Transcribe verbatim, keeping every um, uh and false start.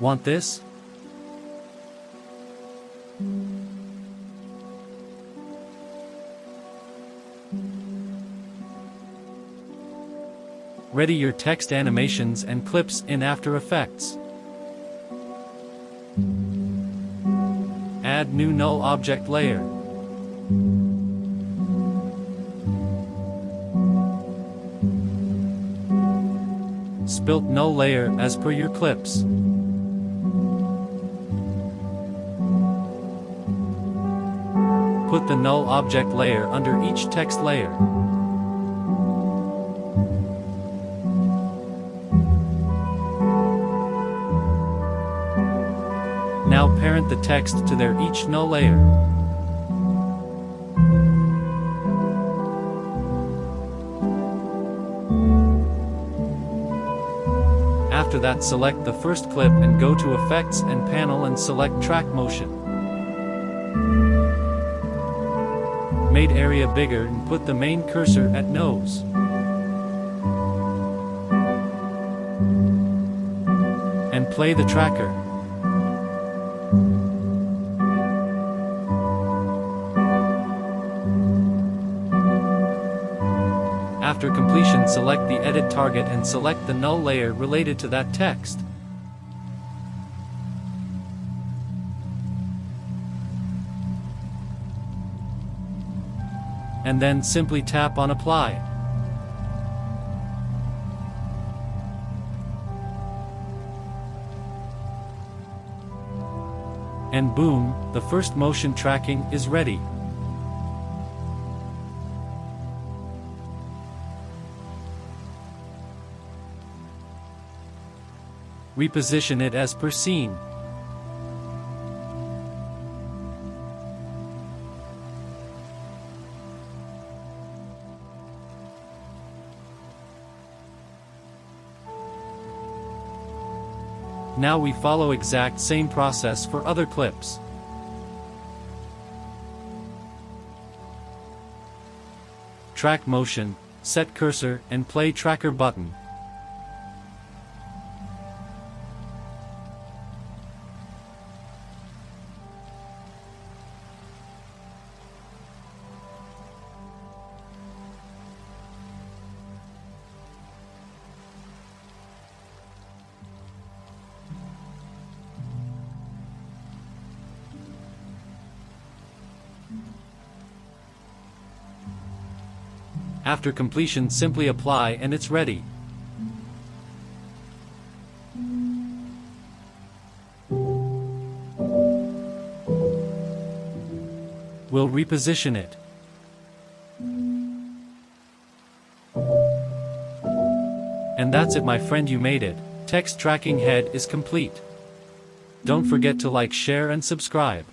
Want this? Ready your text animations and clips in After Effects. Add new null object layer. Split null layer as per your clips. Put the null object layer under each text layer. Now parent the text to their each null layer. After that, select the first clip and go to Effects and Panel and select Track Motion. Made area bigger and put the main cursor at nose. And play the tracker. After completion, select the edit target and select the null layer related to that text. And then simply tap on Apply. And boom, the first motion tracking is ready. Reposition it as per scene. Now we follow exact same process for other clips. Track motion, set cursor and play tracker button. After completion, simply apply and it's ready. We'll reposition it. And that's it, my friend, you made it. Text tracking head is complete. Don't forget to like, share and subscribe.